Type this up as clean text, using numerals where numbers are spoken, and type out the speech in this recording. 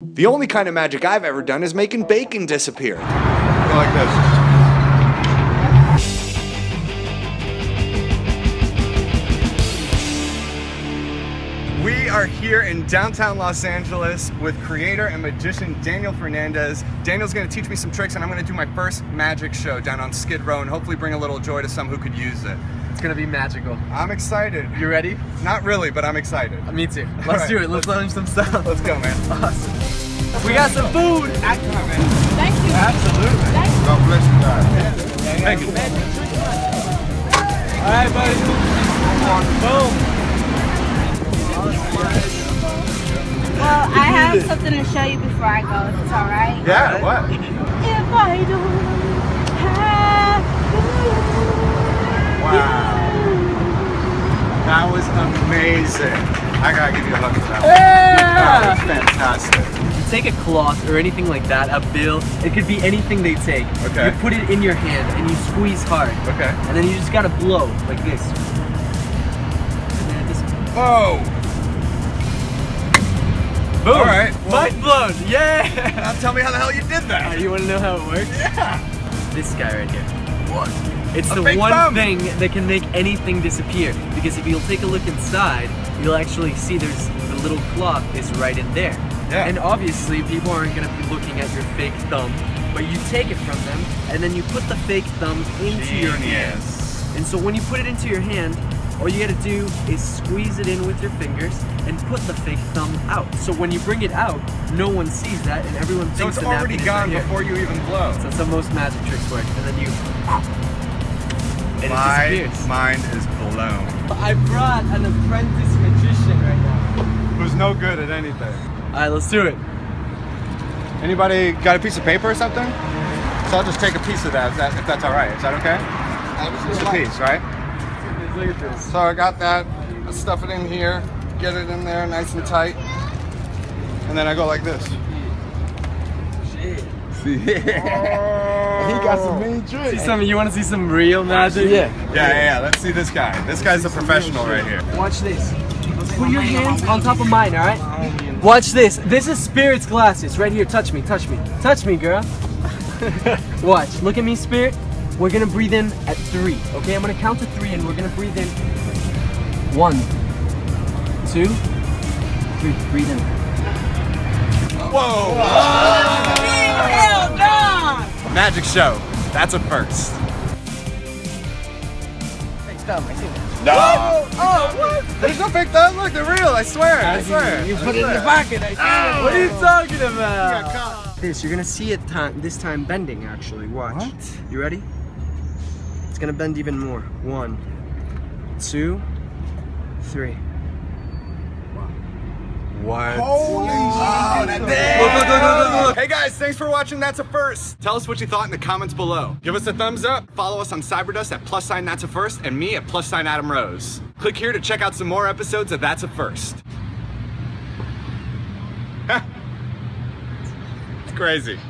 The only kind of magic I've ever done is making bacon disappear. Like this. We are here in downtown Los Angeles with creator and magician Daniel Fernandez. Daniel's going to teach me some tricks, and I'm going to do my first magic show down on Skid Row and hopefully bring a little joy to some who could use it. It's going to be magical. I'm excited. You ready? Not really, but I'm excited. Me too. Let's do it. Let's learn some stuff. Let's go, man. Awesome. We got some food. Thank you. Absolutely. Thank you. God bless you guys. Thank you. All right, buddy. Boom. Well, I have something to show you before I go, if it's alright. Yeah, what? If I don't have you. Wow. That was amazing. I gotta give you a hug for that one. Yeah! That was fantastic. You take a cloth or anything like that, a bill, it could be anything they take. Okay. You put it in your hand and you squeeze hard. Okay. And then you just gotta blow, like this. And then it disappears. Whoa! Boom. All right. Well, mind blown. Yeah. Now tell me how the hell you did that. You want to know how it works? Yeah. This guy right here. What? It's the one thing that can make anything disappear. Because if you'll take a look inside, you'll actually see there's the little cloth is right in there. Yeah. And obviously, people aren't going to be looking at your fake thumb, but you take it from them, and then you put the fake thumb into your hand. And so when you put it into your hand, all you gotta do is squeeze it in with your fingers and put the fake thumb out. So when you bring it out, no one sees that and everyone thinks that. So it's already gone before you even blow. So that's how most magic tricks work. And then you. And it disappears. My mind is blown. I brought an apprentice magician right now. Who's no good at anything. Alright, let's do it. Anybody got a piece of paper or something? So I'll just take a piece of that if that's alright. Is that okay? Just a piece, right? Look at this. So I got that, I stuff it in here, get it in there nice and tight, and then I go like this. Shit. He got some mean tricks. See something, you want to see some real magic? Yeah. Yeah, let's see this guy. This guy's a professional right here. Watch this. Put your hands on top of mine, alright? Watch this. This is Spirit's glasses. Right here, touch me, touch me. Touch me, girl. Watch. Look at me, Spirit. We're gonna breathe in at 3, okay? I'm gonna count to 3 and we're gonna breathe in. 1, 2, 3, breathe in. Whoa! Hell no! Magic show, that's a first. Fake thumb, I see that. No! What? Oh, what? There's no fake thumb, look, they're real, I swear, I swear. You put it in your pocket, I see it. What are you talking about? You got caught. This, you're gonna see it this time bending actually, watch. What? You ready? It's gonna bend even more. 1, 2, 3. What? Holy shit! Look. Hey guys, thanks for watching That's a First. Tell us what you thought in the comments below. Give us a thumbs up. Follow us on Cyber Dust at + That's a First and me at + Adam Rose. Click here to check out some more episodes of That's a First. It's crazy.